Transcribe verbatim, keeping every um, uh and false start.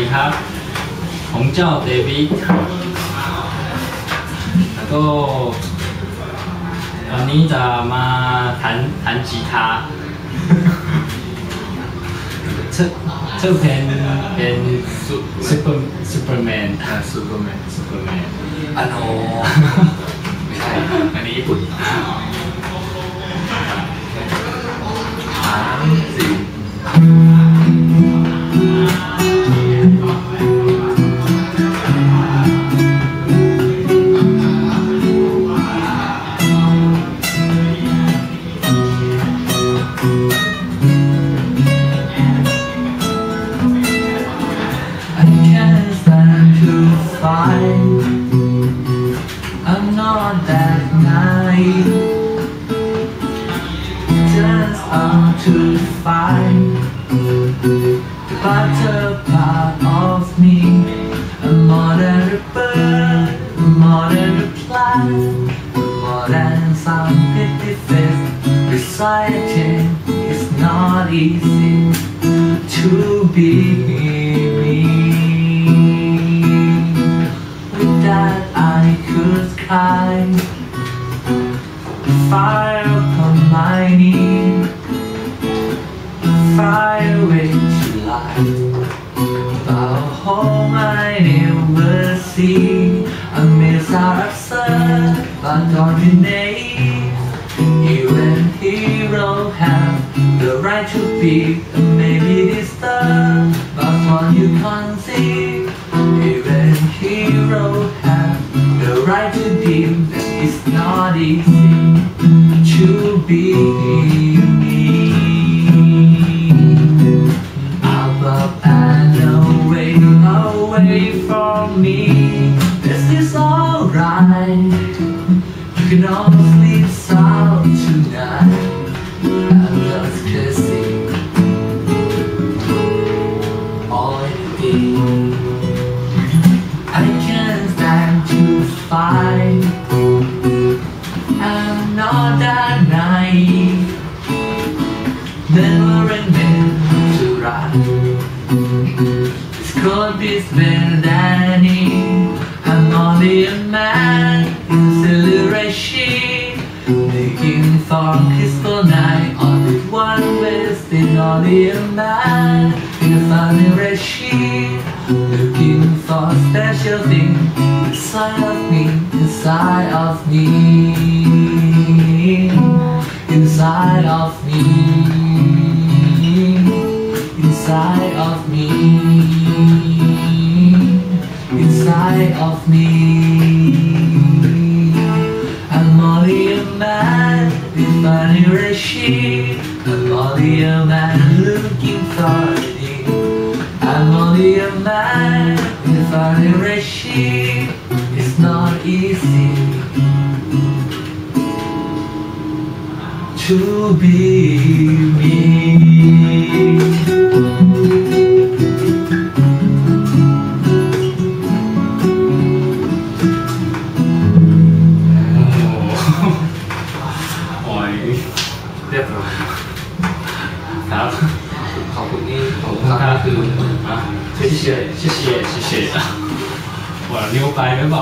ดีครับผมเจ้าเดวิดแล้วก็วันนี้จะมา弹弹吉他ชื่อชื่อเพลงเป็นซูเปอร์ซูเปอร์แมนอ่าซูเปอร์แมนซูเปอร์แมนอันโนไม่ใช่อันนี้ญี่ปุ่นสามสี่I'm not that naive, just out to find the better part of me. I'm more than a bird, I'm more than a plant, I'm more than some pretty face. Reciting is not easy to be me.Climb fire upon my knee, fire into life. I'll hold my university. Amidst our absurd but ordinary, you and hero have the right to be. Maybe disturbed, but what you can't see, you and hero have.The right to deem that it's not easy to be me. Up, up and away, away from me. This is alright. You can all sleep sound tonight. I'm just kissing all it is. I can't stand to fight. I'm not that naive. Never meant to run. This could be better than it. I'm only a man in celebration, making for peaceful night. Only one wasted. Only a man in a funny regime, looking for a special thing inside of me, inside of me, inside of me, inside of me, inside of me. I'm only a man with funny regime. I'm only a man looking for a thing. I'm only a man with a funny regime. It's not easy to be me.谢谢谢谢谢谢，我溜白没跑。